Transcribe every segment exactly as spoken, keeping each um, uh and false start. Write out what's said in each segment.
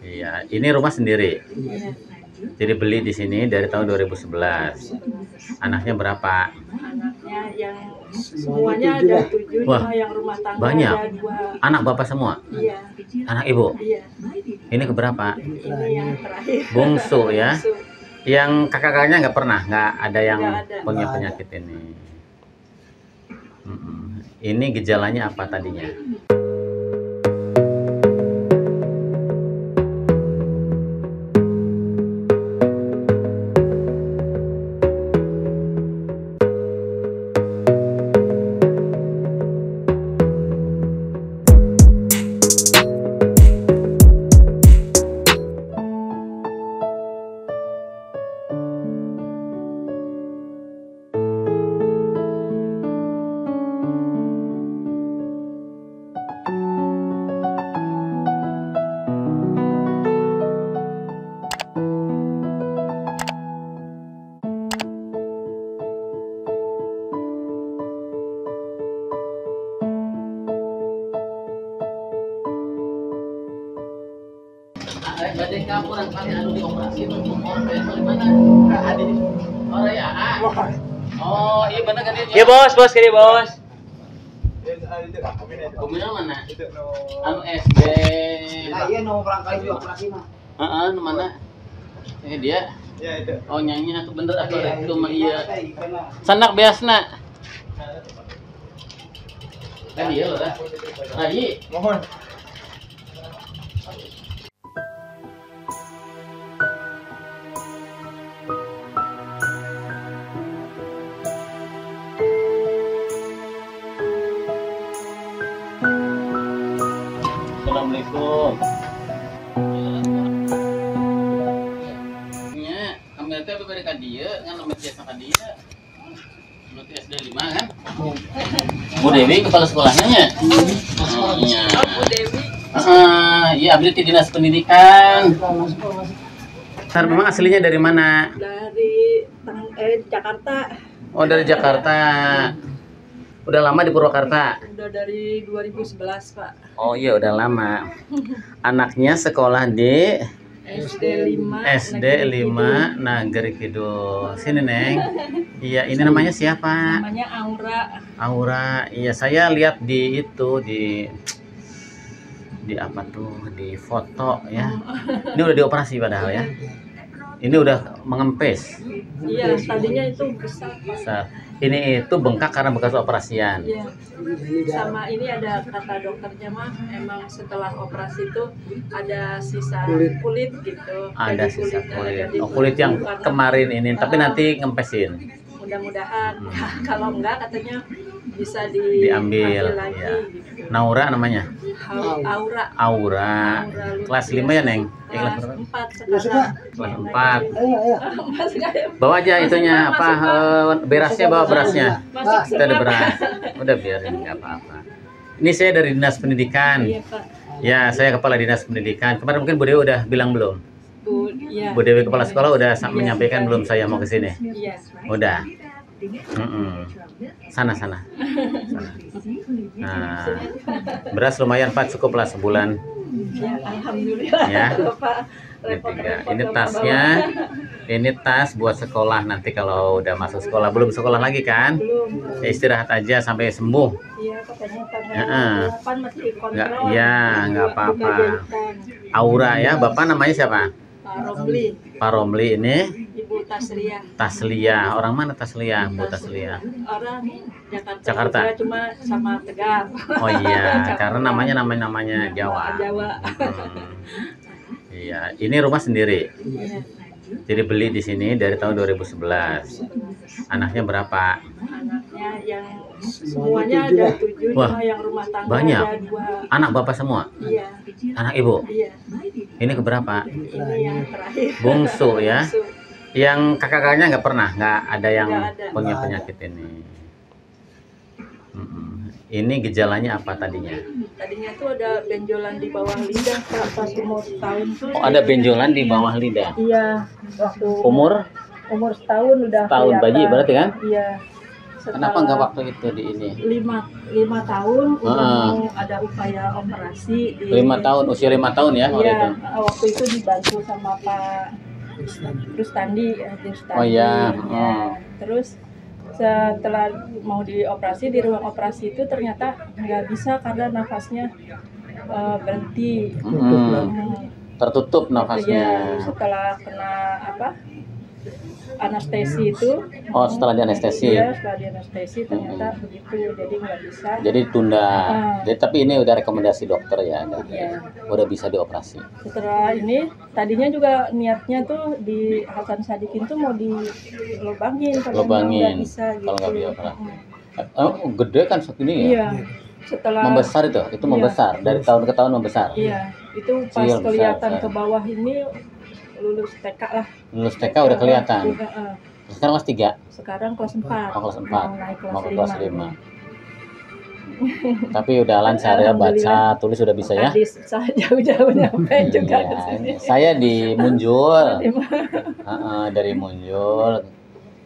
Iya, ini rumah sendiri. Jadi beli di sini dari tahun dua ribu sebelas. Anaknya berapa? Anaknya yang semuanya ada tujuh, cuma yang rumah tangga banyak. Ada dua. Anak bapak semua? Iya. Anak ibu? Iya. Ini keberapa? Ini yang terakhir. Bungsu ya. Bungsu. Yang kakak-kakaknya nggak pernah, nggak ada yang nggak ada. punya penyakit ini. Ini gejalanya apa tadinya? Jadi kamu orang kali anu dioperasi itu orang dari mana? Oh ya. Oh iya benar kan dia. Iya bos, bos kiri bos. Komina mana? Anu S D. Nah iya no orang kali dioperasi mah. Heeh, mana? Ini dia. Iya itu. Oh nyanyinya aku bener aku itu mah iya. Sanak biasna. Kan iya loh. Nah iya. Mohon. Assalamualaikum. Nya, kami teh bari ka dieu, ngan lemah jasa ka dieu. Berarti S D lima kan? Bu Dewi kepala sekolahnya nya. Iya. Bu Dewi. Heeh, iya abdi di Dinas Pendidikan. Sar memang aslinya dari mana? Dari eh Jakarta. Oh, dari Jakarta. Udah lama di Purwakarta? Udah dari dua ribu sebelas, Pak. Oh iya, udah lama. Anaknya sekolah di S D lima Negeri Kidul. Sini, Neng. Iya, ini namanya siapa? Namanya Aura. Aura. Iya, saya lihat di itu di di apa tuh? Di foto ya. Ini udah dioperasi padahal ya. Ini udah mengempes. Iya, tadinya itu besar. Besar. Ini itu bengkak karena bekas operasian. Iya. Sama ini ada kata dokternya mah emang setelah operasi itu ada sisa kulit, kulit gitu. Ada jadi sisa kulit. kulit. Oh, kulit yang karena, kemarin ini, uh, tapi nanti ngempesin. Mudah-mudahan hmm. kalau enggak katanya bisa di diambil lagi. Ya. Gitu. Naura namanya. Aura. Aura. Kelas lima ya, Neng? Kelas empat sekarang. Kelas empat. Bawa aja itunya apa berasnya, bawa berasnya. Kita ada beras. Udah biarin enggak apa-apa. Ini saya dari Dinas Pendidikan. Ya, saya Kepala Dinas Pendidikan. Kemarin mungkin Bu Dewi udah bilang belum? Bu, ya. Bu Dewi Kepala Sekolah udah menyampaikan belum saya mau ke sini? Udah. Mm-mm. Sana sana. sana. Nah, beras lumayan Pak, cukup lah sebulan. Ya, alhamdulillah. Ya. Ini tasnya, ini tas buat sekolah nanti kalau udah masuk sekolah. Belum sekolah lagi kan? Belum. Ya, istirahat aja sampai sembuh. Iya, katanya tanggal delapan nggak, ya, nggak apa-apa. Aura ya, Bapak namanya siapa? Pak Romli. Pak Romli ini. Ibu Tasliah. Tasliah. Orang mana Tasliah? Bu Tasliah. Orang Jakarta. Jakarta. Cuma sama Tegal. Oh iya, karena namanya namanya namanya Jawa. Jawa. Hmm. Iya, ini rumah sendiri. Iya. Jadi beli di sini dari tahun dua ribu sebelas. Anaknya berapa? Anaknya yang semuanya ada tujuh, cuma yang rumah tangga banyak. Ada dua. Anak bapak semua? Iya. Anak ibu? Iya. Ini keberapa? Ini yang terakhir. Bungsu ya. Bungsu. Yang kakak-kakaknya nggak pernah, nggak ada yang nggak ada. punya penyakit ini. Ini gejalanya apa tadinya? Tadinya tuh ada benjolan di bawah lidah pas umur setahun tuh. Oh, ada benjolan di bawah lidah? Iya. Waktu umur? Umur setahun udah. Setahun bayi berarti kan? Iya. Kenapa nggak waktu itu di ini? Lima, lima tahun uh. udah ada upaya operasi. Di, lima tahun, usia lima tahun ya? Iya, itu. Waktu itu dibantu sama Pak Rustandi. Rustandi oh iya. Ya. Oh. Terus setelah mau dioperasi, di ruang operasi itu ternyata nggak bisa karena nafasnya uh, berhenti. Hmm. Tertutup nafasnya. Ya, setelah kena apa? Anestesi itu. Oh, setelah di anestesi. Iya, setelah di anestesi ternyata hmm. begitu, jadi nggak bisa. Jadi tunda. Hmm. Jadi, tapi ini udah rekomendasi dokter ya, yeah. udah bisa dioperasi. Setelah ini, tadinya juga niatnya tuh di Hasan Sadikin tuh mau dilobangin, tapi nggak bisa. Gitu. Kalau nggak dioperasi. Hmm. Oh, gede kan segini ya? Iya. Setelah membesar itu, itu iya. membesar dari tahun ke tahun membesar. Iya, itu pas Cil, kelihatan besar, ke bawah ini lulus T K lah. Lulus T K udah kelihatan. Juga, uh. Sekarang kelas tiga. Sekarang kelas empat. Oh, kelas empat. Mau ke kelas lima. Tapi udah lancar ya, baca tulis udah bisa ya. Saya jauh-jauh nyampe juga ke sini. Saya di Munjul. uh -uh, dari Munjul.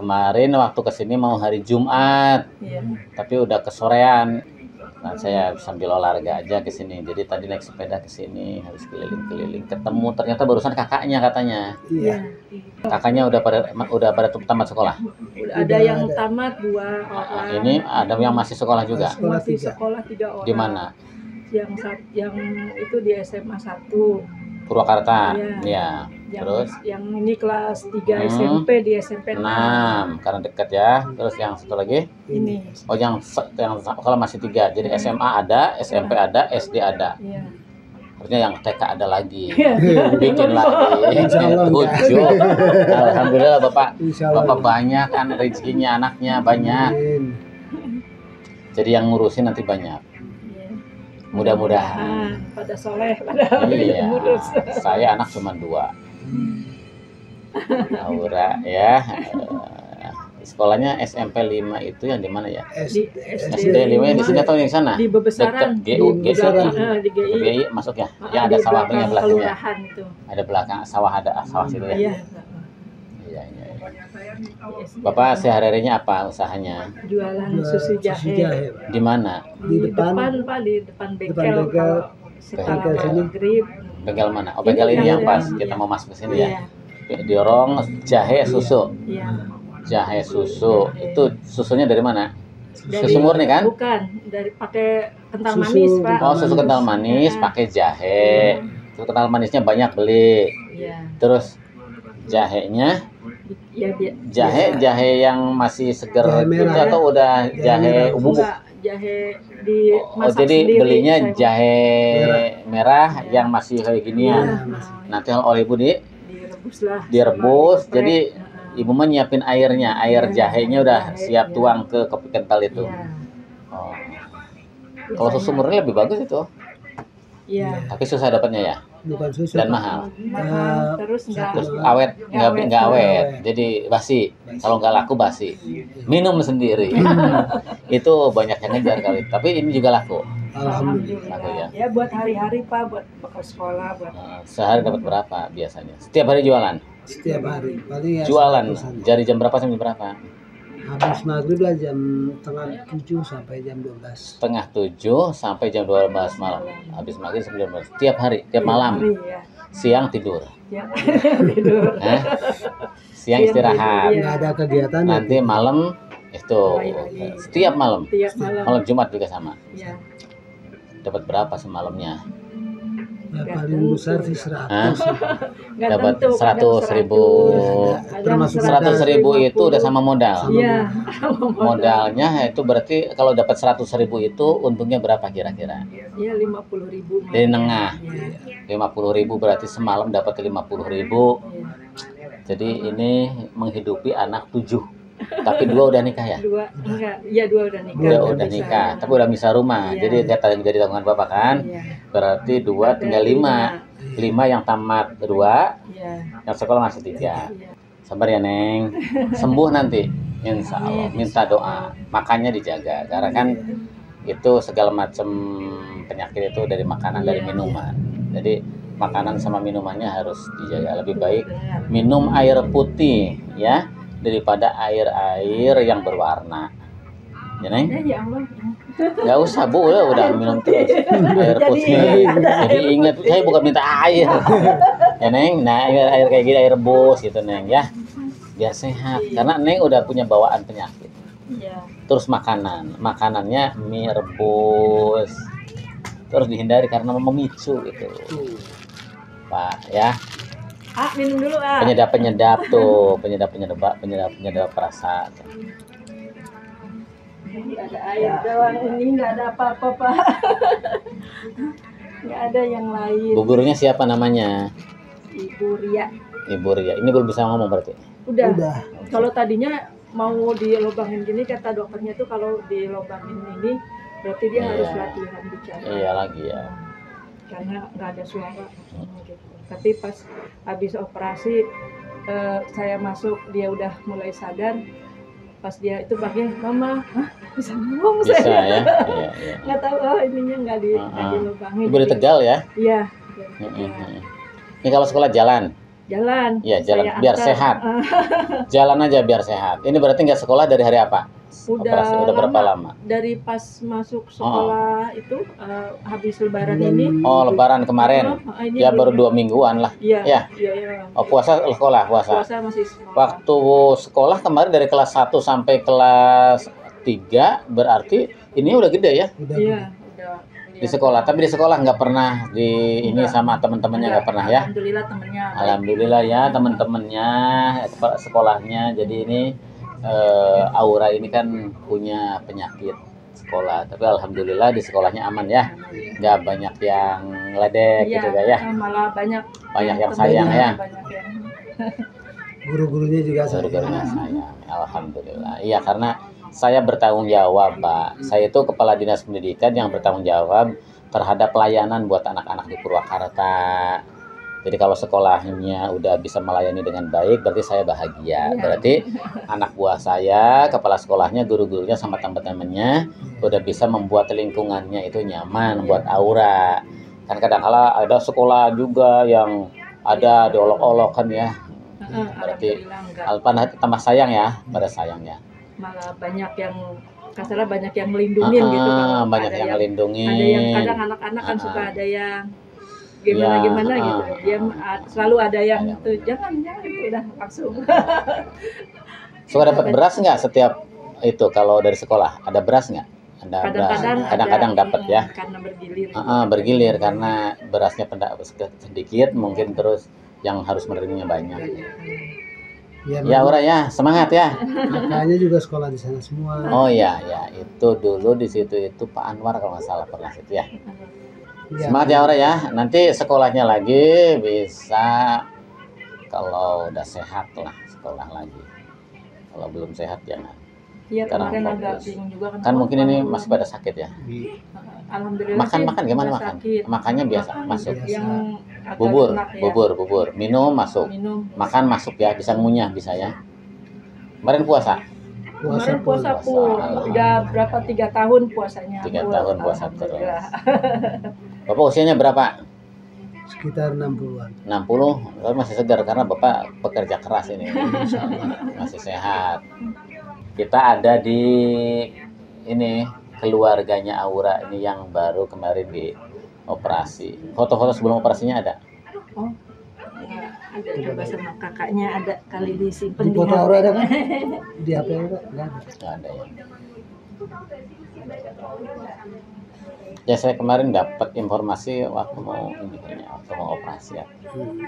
Kemarin waktu kesini mau hari Jumat. Iya. Tapi udah kesorean. Nah, saya sambil olahraga aja ke sini. Jadi tadi naik sepeda ke sini, harus keliling-keliling. Ketemu ternyata barusan kakaknya katanya. Iya. Kakaknya udah pada udah pada tamat sekolah. Udah ada yang tamat dua orang. Ini ada yang masih sekolah juga. Masih sekolah tiga orang. Di mana? Yang yang itu di S M A satu Purwakarta. Iya. Ya. Terus yang ini kelas tiga hmm. S M P di S M P enam. Karena dekat ya. Terus yang satu lagi? Ini. Oh, yang yang kalau masih tiga. Jadi S M A ada, S M P ya. ada, S D ada. Iya. Artinya yang T K ada lagi. Ya. Bikin lagi. Tujuh. Alhamdulillah Bapak. Bapak banyak kan rezekinya, anaknya banyak. Jadi yang ngurusin nanti banyak. Mudah-mudahan pada soleh, pada iya, saya anak cuma dua. Aura ya, sekolahnya S M P lima itu yang di mana ya? S D lima di sini atau yang sana? Di Bebesasan, G U, G I masuk ya? Ya ada sawah punya belakangnya, ada belakang sawah, ada sawah situ ya. Ya, ya, ya. Bapak sehari-harinya apa usahanya? Jualan susu jahe. Di mana? Di depan, depan Pak, di depan bengkel. Bengkel sini. Bengkel mana? Oh, bengkel ini, ini yang pas kita mau masuk ke sini ya. Ya. Diorong jahe susu. Iya. Jahe susu. Jahe. Itu susunya dari mana? Dari, susu murni kan? Bukan, dari pakai kental susu, manis, Pak. Oh, susu kental manis ya. Pakai jahe. Ya. Susu kental manisnya banyak beli. Ya. Terus jahenya ya, jahe jahe yang masih seger gitu atau udah jahe ubuk? Jahe di oh, jadi sendiri, belinya jahe merah, merah yang masih kayak ginian. Ya, nanti kalau ibu di direbuslah, direbus. Jadi ibu mah nyiapin airnya, air ya, jahenya udah jahe, siap ya. Tuang ke kopi kental itu. Ya. Oh. Kalau susu murni lebih bagus itu. Iya. Tapi susah dapatnya ya. Bukan susu dan mahal. Mahal. Terus enggak awet, enggak enggak awet. Jadi basi. Kalau nggak laku basi. Minum sendiri. Itu banyak yang ngejar kali. Tapi ini juga laku. Alhamdulillah. Laku ya. Ya buat hari-hari Pak, buat bekal sekolah, buat. Nah, sehari dapat berapa biasanya? Setiap hari jualan. Setiap hari. Paling ya jualan dari jam berapa sampai berapa? Habis maghrib lah jam setengah tujuh sampai jam dua belas. Setengah tujuh sampai jam dua belas malam. Habis maghrib sampai jam dua belas. Tiap hari, tiap malam. Siang tidur. tidur. Eh? Siang istirahat. Nggak ada kegiatan. Nanti malam itu setiap malam. Malam Jumat juga sama. Dapat berapa semalamnya? Paling besar sih seratus. Dapat seratus ribu. Seratus ribu itu udah sama modal. Iya. Modalnya itu berarti kalau dapat seratus ribu itu untungnya berapa kira-kira? Iya lima puluh ribu. Di tengah. Lima puluh ribu berarti semalam dapat lima puluh ribu. Jadi ini menghidupi anak tujuh. Tapi dua udah nikah ya? Dua enggak, ya dua udah nikah. Dua udah nikah, tapi udah misah rumah. Iya. Jadi kata jadi tanggungan bapak kan? Iya. Berarti dua tinggal lima, lima yang tamat dua, iya. Yang sekolah masih tiga. Iya. Sabar ya Neng, sembuh nanti, insya Allah. Minta doa, makannya dijaga. Karena kan iya. Itu segala macam penyakit itu dari makanan, iya. Dari minuman. Jadi makanan sama minumannya harus dijaga. Lebih baik minum air putih, ya. Daripada air-air yang berwarna Ya, Neng? Ya, ya Allah. Gak usah, Bu, ya, udah minum terus air putih. Jadi ingat, saya bukan minta air. Ya, Neng? Nah, air, air kayak gini, air rebus gitu, Neng, ya. Biar sehat. Karena Neng udah punya bawaan penyakit. Terus makanan. Makanannya mie rebus. Terus dihindari karena memicu gitu. Pak, ya. Ah, minum dulu, ah. Penyedap-penyedap tuh, penyedap-penyedap, penyedap-penyedap perasaan. Ini ada air doang, ini nggak ada apa-apa, Pak. Nggak ada yang lain. Bu gurunya siapa namanya? Ibu Ria. Ibu Ria. Ini belum bisa ngomong berarti? Udah. Udah. Kalau tadinya mau dilobangin gini, kata dokternya tuh kalau dilobangin ini, berarti dia iya. harus latihan bicara. Iya lagi ya. Karena nggak ada suara. Hmm. Tapi pas habis operasi eh, saya masuk, dia udah mulai sadar. Pas dia itu pakai, mama, hah, bisa ngomong bisa, saya? Ya? Iya, iya. Nggak tahu, oh ininya nggak di, uh-huh. dilubangin. Ibu di Tegal ya? Iya. Ya. Ini kalau sekolah jalan? Jalan. Iya, jalan. Saya biar angkat. Sehat. Jalan aja biar sehat. Ini berarti nggak sekolah dari hari apa? Udah, operasi, udah berapa lama? Dari pas masuk sekolah oh. itu uh, habis lebaran ini. Oh, lebaran kemarin. Oh, ya baru dua mingguan lah. Iya. Ya. Iya, iya. Oh, puasa sekolah, puasa. Puasa masih sekolah. Waktu sekolah kemarin dari kelas satu sampai kelas tiga berarti ini udah gede ya? Iya, udah. Di sekolah, tapi di sekolah nggak pernah di ini sama teman-temannya nggak pernah ya? Alhamdulillah temennya. Alhamdulillah ya teman-temannya sekolahnya. Jadi ini Uh, Aura ini kan punya penyakit sekolah, tapi alhamdulillah di sekolahnya aman ya, nggak banyak yang ledek iya, gitu ya. Malah banyak. Banyak yang sayang ya. Guru-gurunya juga sayang. Guru-gurunya sayang. Alhamdulillah. Iya karena saya bertanggung jawab, Pak. Saya itu kepala dinas pendidikan yang bertanggung jawab terhadap pelayanan buat anak-anak di Purwakarta. Jadi kalau sekolahnya udah bisa melayani dengan baik, berarti saya bahagia. Berarti anak buah saya, kepala sekolahnya, guru-gurunya, sama teman-temannya udah bisa membuat lingkungannya itu nyaman buat Aura. Kan kadang-kala ada sekolah juga yang ada diolok-olok kan ya. Berarti alhamdulillah tambah sayang ya, pada sayang ya. Malah banyak yang kasarnya banyak yang melindungin gitu. Banyak yang melindungi. Ada yang kadang anak-anak kan suka ada yang gimana-gimana ya, gitu, dia selalu ada yang itu jangan jangan itu udah langsung. Suka dapat beras nggak setiap itu kalau dari sekolah ada beras nggak? Ada kadang-kadang beras. Kadang-kadang dapat ya. Karena bergilir. Uh -uh, bergilir karena berasnya sedikit mungkin terus yang harus menerimanya banyak. Ya, ya Aura ya, semangat ya. Makanya juga sekolah di sana semua. Oh ya ya itu dulu di situ itu Pak Anwar kalau nggak salah pernah itu ya. Semangat ya Aura ya, nanti sekolahnya lagi bisa kalau udah sehat lah sekolah lagi. Kalau belum sehat jangan. Iya kemarin agak bingung juga kan. Kan mungkin ini masih pada sakit ya. Alhamdulillah. Makan-makan gimana makan? Makannya biasa masuk. Bubur, bubur, bubur. Minum masuk. Makan masuk ya, bisa ngunyah bisa ya. Kemarin puasa. Kemarin puasa pun udah berapa tiga tahun puasanya. Tiga tahun puasa terus. Bapak usianya berapa? Sekitar enam puluhan. enam puluh, masih segar karena Bapak pekerja keras ini. Masih sehat. Kita ada di ini keluarganya Aura ini yang baru kemarin di operasi. Foto-foto sebelum operasinya ada? Oh. Ada coba sama kakaknya ada kali disimpan di foto Aura ada kan? Di H P Aura enggak ada. Enggak ada ya. Ya saya kemarin dapat informasi waktu mau ini kayaknya waktu mau operasi ya. Hmm.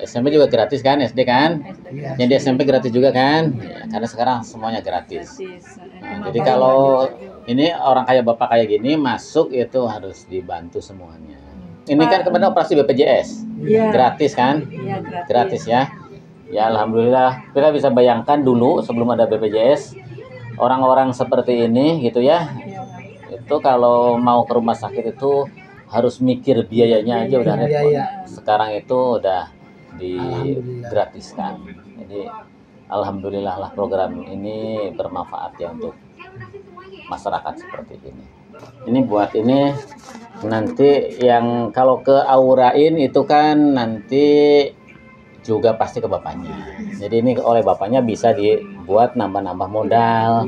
S M P juga gratis kan S D kan? Ya, yang di S M P gratis juga kan? Ya, karena sekarang semuanya gratis. Nah, jadi kalau ini orang kaya bapak kayak gini masuk itu harus dibantu semuanya. Ini kan kemarin operasi B P J S ya. Gratis kan? Ya, gratis. Gratis ya. Ya alhamdulillah kita bisa bayangkan dulu sebelum ada B P J S orang-orang seperti ini gitu ya. Itu kalau mau ke rumah sakit itu harus mikir biayanya aja udah repot. Sekarang itu udah digratiskan. Jadi alhamdulillah lah program ini bermanfaat ya untuk masyarakat seperti ini. Ini buat ini nanti yang kalau ke Aurain itu kan nanti juga pasti ke bapaknya. Jadi ini oleh bapaknya bisa dibuat nambah-nambah modal,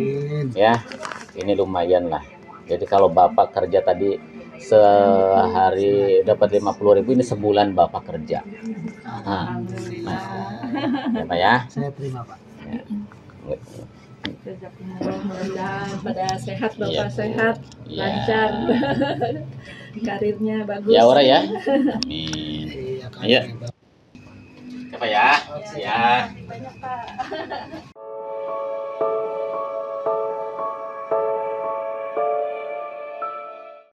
ya. Ini lumayan lah. Jadi kalau bapak kerja tadi sehari dapat lima puluh ribu, ini sebulan bapak kerja. Nah, ya Pak ya. Saya terima Pak. Pada sehat bapak, sehat, lancar, karirnya bagus. Ya Aura ya. Amin. Iya. Siapa ya? Siap.